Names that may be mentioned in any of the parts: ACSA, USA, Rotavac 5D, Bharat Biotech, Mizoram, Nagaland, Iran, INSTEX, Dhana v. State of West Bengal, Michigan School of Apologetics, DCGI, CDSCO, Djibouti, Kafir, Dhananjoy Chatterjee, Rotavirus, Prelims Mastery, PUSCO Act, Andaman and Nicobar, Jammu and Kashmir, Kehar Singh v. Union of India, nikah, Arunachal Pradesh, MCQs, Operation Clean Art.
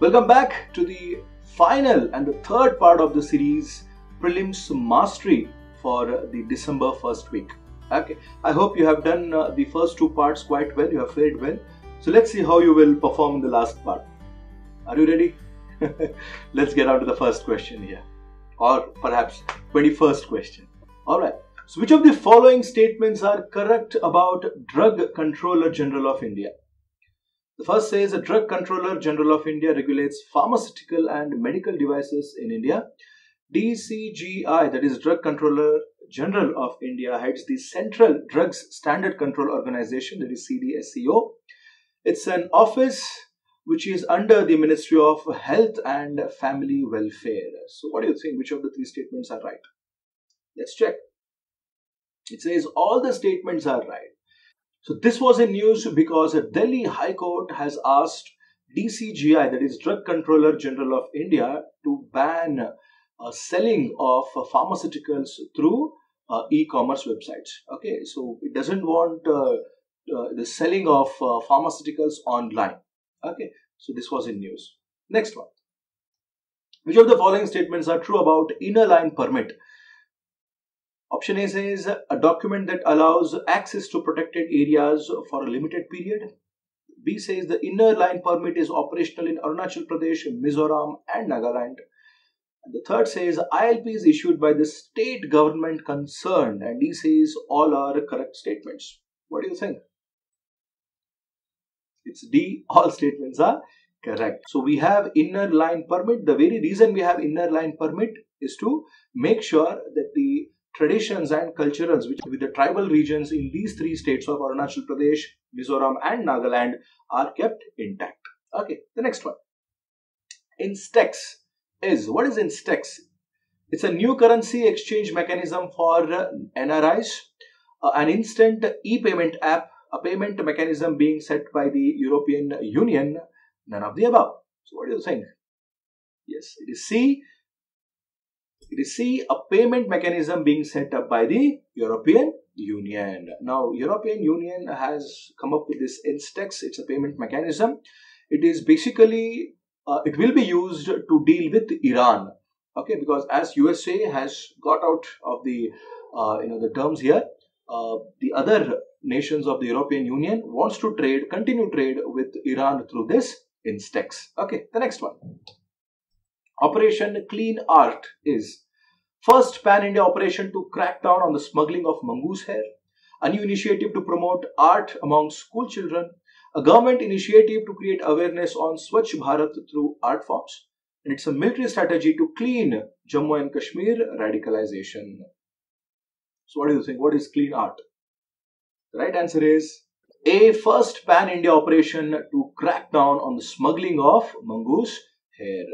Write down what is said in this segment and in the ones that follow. Welcome back to the final and the third part of the series, Prelims Mastery for the December first week. Okay, I hope you have done the first two parts quite well, you have fared well. So let's see how you will perform in the last part. Are you ready? Let's get on to the first question here, or perhaps 21st question. Alright, so which of the following statements are correct about Drug Controller General of India? The first says the Drug Controller General of India regulates pharmaceutical and medical devices in India. DCGI, that is Drug Controller General of India, heads the Central Drugs Standard Control Organization, that is CDSCO. It's an office which is under the Ministry of Health and Family Welfare. So what do you think? Which of the three statements are right? Let's check. It says all the statements are right. So this was in news because Delhi High Court has asked DCGI, that is Drug Controller General of India, to ban selling of pharmaceuticals through e-commerce websites. Okay, so it doesn't want the selling of pharmaceuticals online. Okay, so this was in news. Next one. Which of the following statements are true about inner line permit? Option A says a document that allows access to protected areas for a limited period. B says the inner line permit is operational in Arunachal Pradesh, Mizoram and Nagaland. And the third says ILP is issued by the state government concerned, and D says all are correct statements. What do you think? It's D, all statements are correct. So we have inner line permit. The very reason we have inner line permit is to make sure that the traditions and culturals which with the tribal regions in these three states of Arunachal Pradesh, Mizoram and Nagaland are kept intact. Okay, the next one. INSTEX is, what is INSTEX? It's a new currency exchange mechanism for NRIs, an instant e-payment app, a payment mechanism being set by the European Union, none of the above. So what do you think? Yes, it is C. It is C, a payment mechanism being set up by the European Union. Now, European Union has come up with this INSTEX. It's a payment mechanism. It is basically, it will be used to deal with Iran. Okay, because as USA has got out of the, the terms here, the other nations of the European Union wants to trade, continue trade with Iran through this INSTEX. Okay, the next one. Operation Clean Art is first pan-India operation to crack down on the smuggling of mongoose hair, a new initiative to promote art among school children, a government initiative to create awareness on Swachh Bharat through art forms, and it's a military strategy to clean Jammu and Kashmir radicalization. So what do you think? What is Clean Art? The right answer is A, first pan-India operation to crack down on the smuggling of mongoose hair.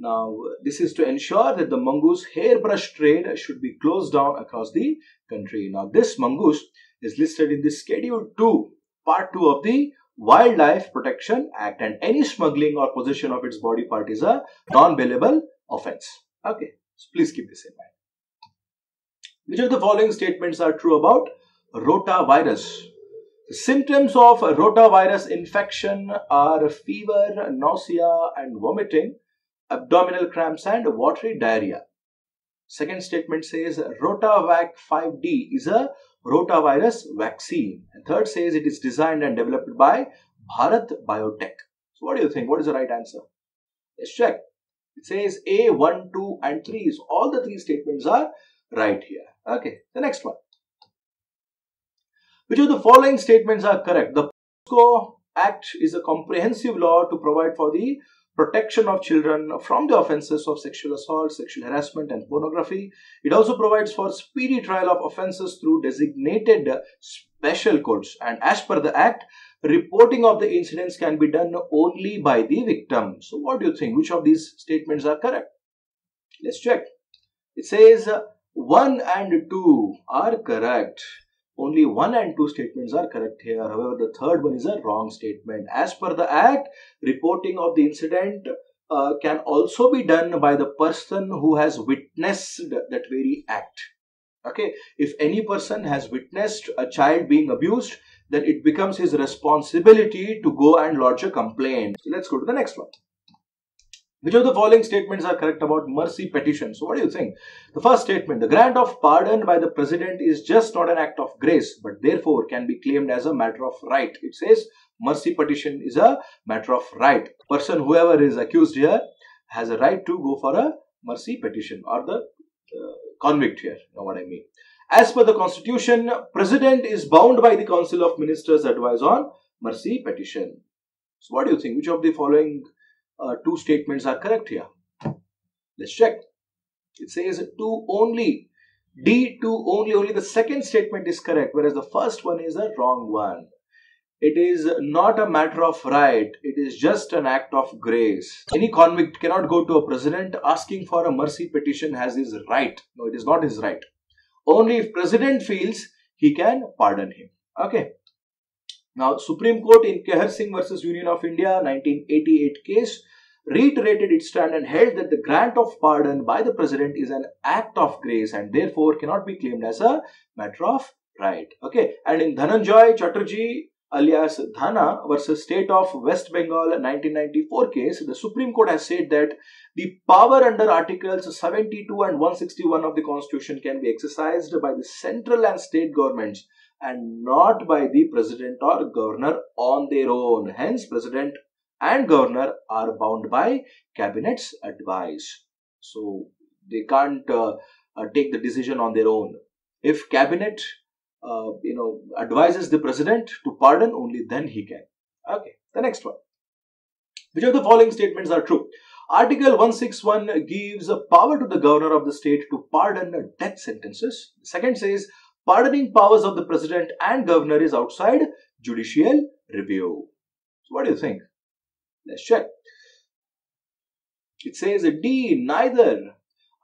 Now, this is to ensure that the mongoose hairbrush trade should be closed down across the country. Now, this mongoose is listed in the Schedule 2, Part 2 of the Wildlife Protection Act, and any smuggling or possession of its body part is a non-bailable offense. Okay, so please keep this in mind. Which of the following statements are true about rotavirus? The symptoms of rotavirus infection are fever, nausea, and vomiting, abdominal cramps and watery diarrhea. Second statement says Rotavac 5D is a rotavirus vaccine. And third says it is designed and developed by Bharat Biotech. So what do you think? What is the right answer? Let's check. It says A, 1, 2 and 3. So all the three statements are right here. Okay, the next one. Which of the following statements are correct? The PUSCO Act is a comprehensive law to provide for the protection of children from the offenses of sexual assault, sexual harassment and pornography. It also provides for speedy trial of offenses through designated special courts. And as per the Act, reporting of the incidents can be done only by the victim. So what do you think? Which of these statements are correct? Let's check. It says 1 and 2 are correct. Only 1 and 2 statements are correct here. However, the third one is a wrong statement. As per the Act, reporting of the incident can also be done by the person who has witnessed that very act. Okay, if any person has witnessed a child being abused, then it becomes his responsibility to go and lodge a complaint. So let's go to the next one. Which of the following statements are correct about mercy petition? So what do you think? The first statement, the grant of pardon by the president is just not an act of grace, but therefore can be claimed as a matter of right. It says mercy petition is a matter of right. Person, whoever is accused here, has a right to go for a mercy petition, or the convict here, you know what I mean. As per the constitution, president is bound by the council of ministers advice on mercy petition. So what do you think? Which of the following two statements are correct here? Let's check. It says two only. D, two only. Only the second statement is correct, whereas the first one is a wrong one. It is not a matter of right. It is just an act of grace. Any convict cannot go to a president asking for a mercy petition as his right. No, it is not his right. Only if president feels he can pardon him. Okay. Now, Supreme Court in Kehar Singh v. Union of India 1988 case reiterated its stand and held that the grant of pardon by the president is an act of grace and therefore cannot be claimed as a matter of right. Okay. And in Dhananjoy Chatterjee alias Dhana v. State of West Bengal 1994 case, the Supreme Court has said that the power under Articles 72 and 161 of the Constitution can be exercised by the central and state governments and not by the president or governor on their own. Hence, president and governor are bound by cabinet's advice. So, they can't take the decision on their own. If cabinet, advises the president to pardon, only then he can. Okay, the next one. Which of the following statements are true? Article 161 gives a power to the governor of the state to pardon death sentences. The second says, pardoning powers of the president and governor is outside judicial review. So what do you think? Let's check. It says D, neither.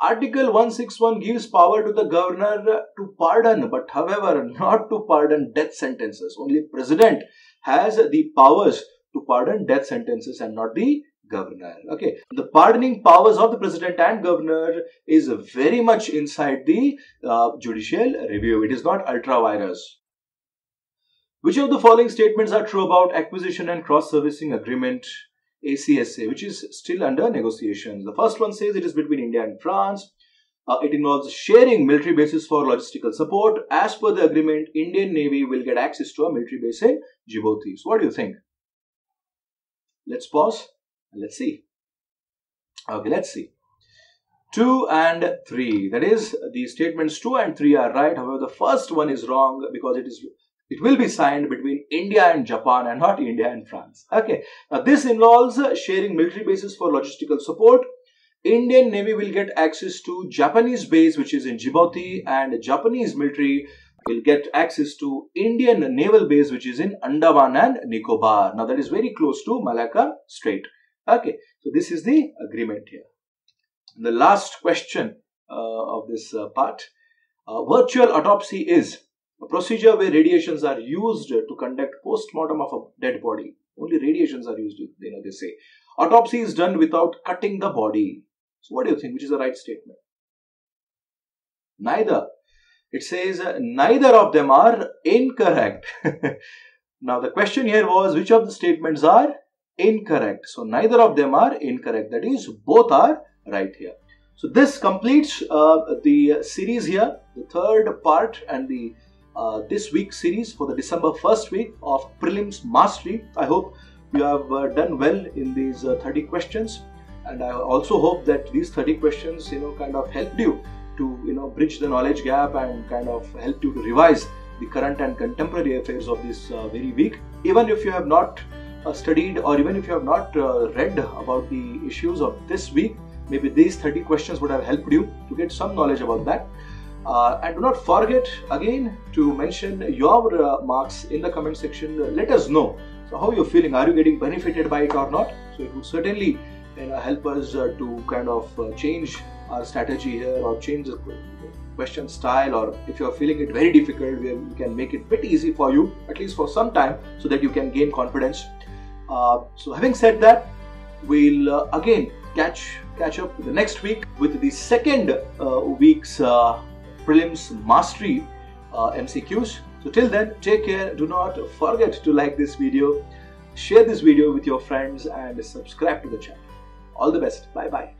Article 161 gives power to the governor to pardon, but however, not to pardon death sentences. Only president has the powers to pardon death sentences and not the governor. Okay. The pardoning powers of the president and governor is very much inside the judicial review. It is not ultra vires. Which of the following statements are true about acquisition and cross-servicing agreement ACSA, which is still under negotiations? The first one says it is between India and France. It involves sharing military bases for logistical support. As per the agreement, Indian Navy will get access to a military base in Djibouti. So what do you think? Let's pause. Let's see. Okay, let's see. 2 and 3. That is, the statements 2 and 3 are right. However, the first one is wrong because it will be signed between India and Japan and not India and France. Okay. Now, this involves sharing military bases for logistical support. Indian Navy will get access to Japanese base, which is in Djibouti, and Japanese military will get access to Indian naval base, which is in Andaman and Nicobar. Now, that is very close to Malacca Strait. Okay, so this is the agreement here. And the last question of this part. Virtual autopsy is a procedure where radiations are used to conduct post-mortem of a dead body. Only radiations are used, you know, they say. Autopsy is done without cutting the body. So what do you think? Which is the right statement? Neither. It says neither of them are incorrect. Now, the question here was which of the statements are incorrect. So neither of them are incorrect, that is both are right here. So this completes the series here, the third part and the this week's series for the December 1st week of prelims mastery. I hope you have done well in these 30 questions, and I also hope that these 30 questions kind of helped you to bridge the knowledge gap and kind of helped you to revise the current and contemporary affairs of this very week. Even if you have not studied, or even if you have not read about the issues of this week, maybe these 30 questions would have helped you to get some knowledge about that. And do not forget again to mention your marks in the comment section. Let us know, so how you're feeling. Are you getting benefited by it or not? So it would certainly help us to kind of change our strategy here, or change the question style, or if you are feeling it very difficult, we can make it pretty easy for you, at least for some time, so that you can gain confidence. So having said that, we'll again catch up the next week with the second week's prelims mastery MCQs. So till then, take care. Do not forget to like this video, share this video with your friends, and subscribe to the channel. All the best. Bye bye.